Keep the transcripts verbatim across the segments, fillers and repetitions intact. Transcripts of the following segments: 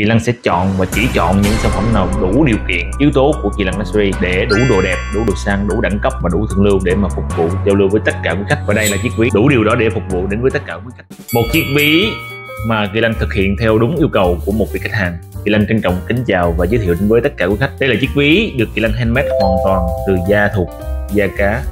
Kỳ Lân sẽ chọn và chỉ chọn những sản phẩm nào đủ điều kiện, yếu tố của Kỳ Lân Luxury để đủ đồ đẹp, đủ đồ sang, đủ đẳng cấp và đủ thượng lưu để mà phục vụ giao lưu với tất cả quý khách. Và đây là chiếc ví đủ điều đó để phục vụ đến với tất cả quý khách. Một chiếc ví mà Kỳ Lân thực hiện theo đúng yêu cầu của một vị khách hàng. Kỳ Lân trân trọng kính chào và giới thiệu đến với tất cả quý khách. Đây là chiếc ví được Kỳ Lân handmade hoàn toàn từ da thuộc, da cá.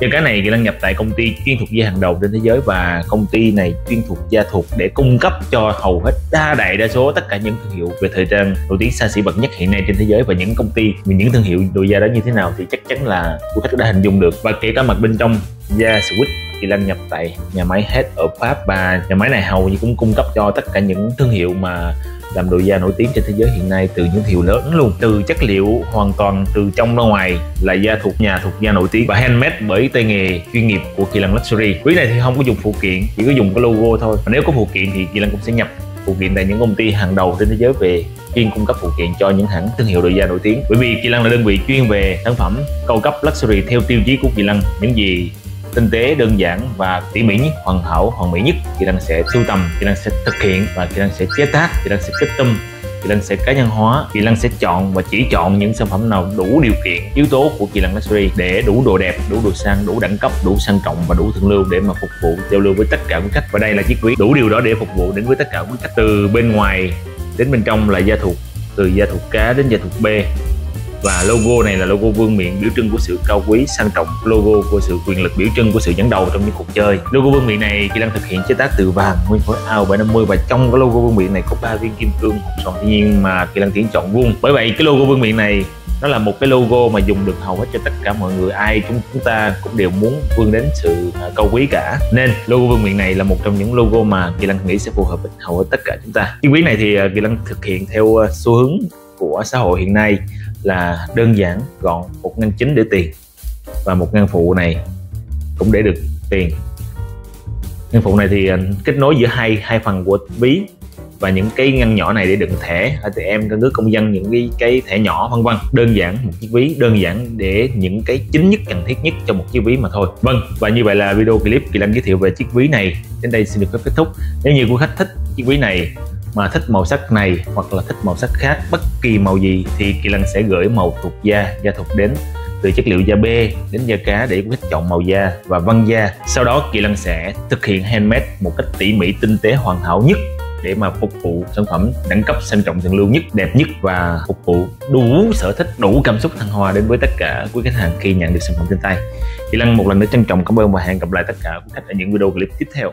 Da cá này Kỳ Lân nhập tại công ty chuyên thuộc da hàng đầu trên thế giới, và công ty này chuyên thuộc da thuộc để cung cấp cho hầu hết đa đại đa số tất cả những thương hiệu về thời trang nổi tiếng xa xỉ bậc nhất hiện nay trên thế giới. Và những công ty, những thương hiệu đồ da đó như thế nào thì chắc chắn là quý khách đã hình dung được. Và kể cả mặt bên trong da Swiss, Kỳ Lân nhập tại nhà máy Head ở Pháp, và nhà máy này hầu như cũng cung cấp cho tất cả những thương hiệu mà làm đồ da nổi tiếng trên thế giới hiện nay, từ những thương hiệu lớn luôn, từ chất liệu hoàn toàn từ trong ra ngoài là da thuộc, nhà thuộc da nổi tiếng và handmade bởi tay nghề chuyên nghiệp của Kỳ Lân Luxury. Quý này thì không có dùng phụ kiện, chỉ có dùng cái logo thôi. Và nếu có phụ kiện thì Kỳ Lân cũng sẽ nhập phụ kiện tại những công ty hàng đầu trên thế giới về chuyên cung cấp phụ kiện cho những hãng thương hiệu đồ da nổi tiếng. Bởi vì Kỳ Lân là đơn vị chuyên về sản phẩm cao cấp luxury theo tiêu chí của Kỳ Lân, những gì tinh tế, đơn giản và tỉ mỉ nhất, hoàn hảo, hoàn mỹ nhất Kỳ Lân sẽ sưu tầm, Kỳ Lân sẽ thực hiện và Kỳ Lân sẽ chế tác, Kỳ Lân sẽ kết tâm, Kỳ Lân sẽ cá nhân hóa. Kỳ Lân sẽ chọn và chỉ chọn những sản phẩm nào đủ điều kiện, yếu tố của Kỳ Lân Luxury để đủ đồ đẹp, đủ đồ sang, đủ đẳng cấp, đủ sang trọng và đủ thượng lưu để mà phục vụ giao lưu với tất cả quý khách. Và đây là chiếc ví đủ điều đó để phục vụ đến với tất cả quý khách. Từ bên ngoài đến bên trong là da thuộc, từ da thuộc cá đến da thuộc bê. Và logo này là logo vương miện, biểu trưng của sự cao quý, sang trọng, logo của sự quyền lực, biểu trưng của sự dẫn đầu trong những cuộc chơi. Logo vương miện này Kỳ Lân thực hiện chế tác từ vàng nguyên khối ao bảy trăm năm mươi, và trong cái logo vương miện này có ba viên kim cương hộp tròn thiên nhiên mà Kỳ Lân tuyển chọn vuông. Bởi vậy cái logo vương miện này nó là một cái logo mà dùng được hầu hết cho tất cả mọi người, ai chúng chúng ta cũng đều muốn vươn đến sự cao quý cả, nên logo vương miện này là một trong những logo mà Kỳ Lân nghĩ sẽ phù hợp với hầu hết tất cả chúng ta. Chiếc ví này thì Kỳ Lân thực hiện theo xu hướng của xã hội hiện nay là đơn giản, gọn, một ngăn chính để tiền và một ngăn phụ này cũng để được tiền. Ngăn phụ này thì kết nối giữa hai hai phần của ví, và những cái ngăn nhỏ này để đựng thẻ a tê em, căn cước công dân, những cái, cái thẻ nhỏ vân vân. Đơn giản, một chiếc ví đơn giản để những cái chính nhất, cần thiết nhất cho một chiếc ví mà thôi. Vâng, và như vậy là video clip Kỳ Lân giới thiệu về chiếc ví này đến đây xin được phép kết thúc. Nếu như quý khách thích chiếc ví này mà thích màu sắc này hoặc là thích màu sắc khác, bất kỳ màu gì, thì Kỳ Lân sẽ gửi màu thuộc da, da thuộc đến, từ chất liệu da bê đến da cá để quý khách chọn màu da và vân da. Sau đó Kỳ Lân sẽ thực hiện handmade một cách tỉ mỉ, tinh tế, hoàn hảo nhất để mà phục vụ sản phẩm đẳng cấp, sang trọng, thượng lưu nhất, đẹp nhất, và phục vụ đủ sở thích, đủ cảm xúc thăng hoa đến với tất cả quý khách hàng khi nhận được sản phẩm trên tay. Kỳ Lân một lần nữa trân trọng cảm ơn và hẹn gặp lại tất cả quý khách ở những video clip tiếp theo.